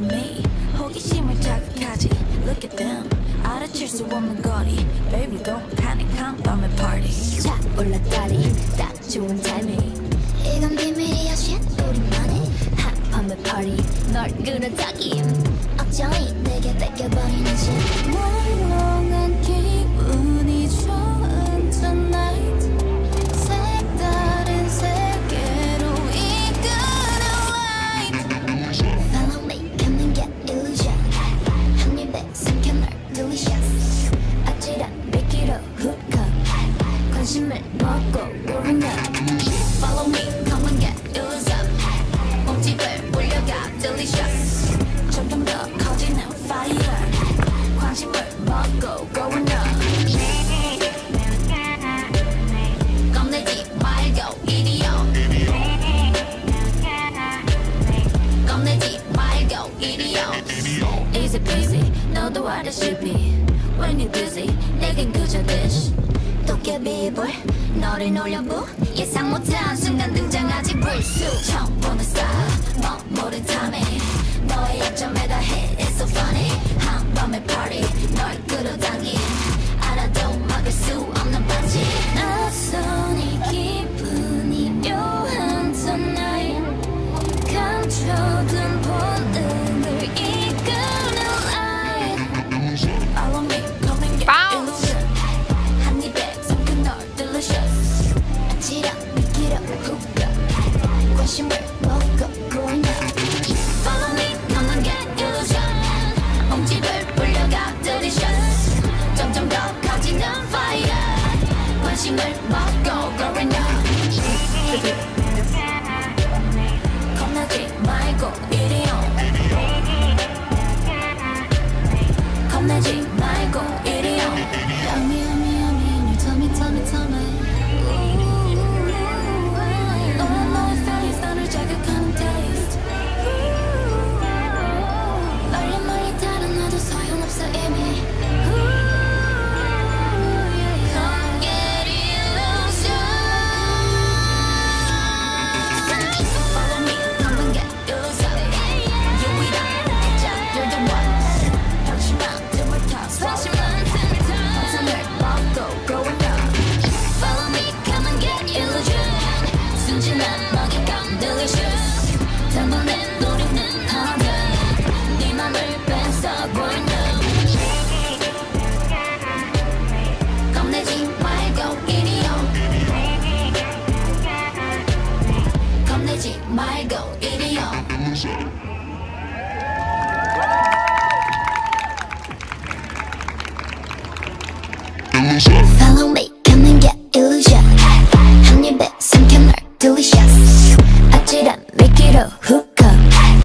look at me. 호기심을 자극하지. Look at them. 알아챌 수 없는 거리. Baby, don't panic. I'm 밤에 party. 자, 올라다니. 딱 좋은 타이밍. 이건 비밀이야, shit. 우리만의 한 밤의 party. 널 끌어당김. 억정이 내게 뺏겨버리는 shit. 몽롱한 기분이 좋은 tonight. 색다른 세계로 이끄는 light. Follow me, 감는 게 illusion. 한 입에 삼켜 널 delicious. 아찔한 미끼로 hook up. 관심을 먹고 pouring up. Follow me, 감는 게 illusion. 몸집을 올려가 delicious. 점점 더 커지는 fire. 관심을 먹고 going up. Easy peasy, know the way that should be. When you're busy, 내겐 그저 dish. 도깨비 볼, 너를 놀려보. 예상 못한 순간 등장하지 불쑥. 처음 보는 style, 머무른 탐이 너의 약점에 다 hit. It's so funny. 한밤의 party, 널 끌어당긴. 알아도 막을 수 없는 반지. 낯선 이 기분이 묘한 tonight. 감춰둔 본능을 이끄는 light. All of me coming in illusion. 한 입에 삼킨 널 delicious. 아찔한 미끼로 hook up. 관심을 먹고 growing up. Follow me coming in illusion. 몸집을 불려가 delicious. 점점 더 커지는 fire. 관심을 먹고 growing up. Michael, idiom. Come on, G. Michael, idiom. Yummy, you tell me. Ooh, 너무 너의 face, 나를 자극하는 taste. 멀리 달아나도 소용없어 이미. Come get illusion. Shit.